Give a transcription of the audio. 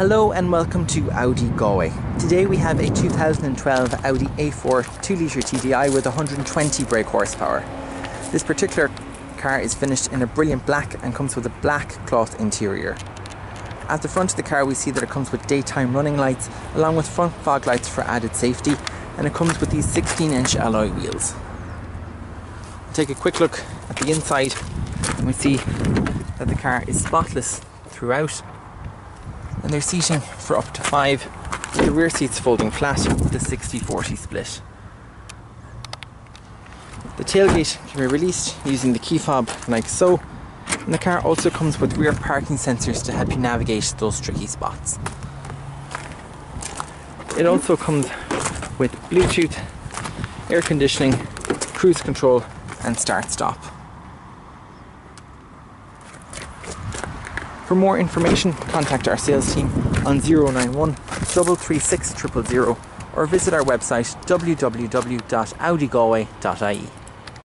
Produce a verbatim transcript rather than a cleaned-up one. Hello and welcome to Audi Galway. Today we have a two thousand twelve Audi A four two litre T D I with one hundred twenty brake horsepower. This particular car is finished in a brilliant black and comes with a black cloth interior. At the front of the car we see that it comes with daytime running lights along with front fog lights for added safety, and it comes with these sixteen inch alloy wheels. We'll take a quick look at the inside and we see that the car is spotless throughout. And there's seating for up to five, with the rear seats folding flat with a sixty forty split. The tailgate can be released using the key fob like so, and the car also comes with rear parking sensors to help you navigate those tricky spots. It also comes with Bluetooth, air conditioning, cruise control and start-stop. For more information, contact our sales team on oh nine one, three three six, zero zero zero or visit our website w w w dot audi galway dot i e.